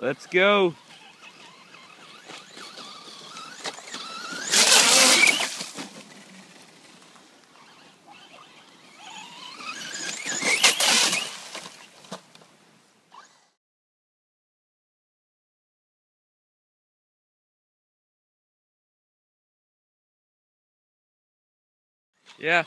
Let's go. Yeah.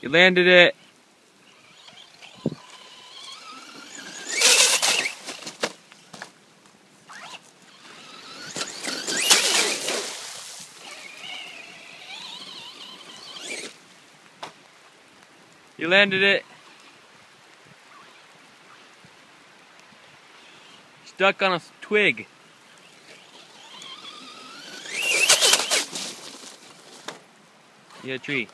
You landed it. You landed it. Stuck on a twig. Yeah, tree.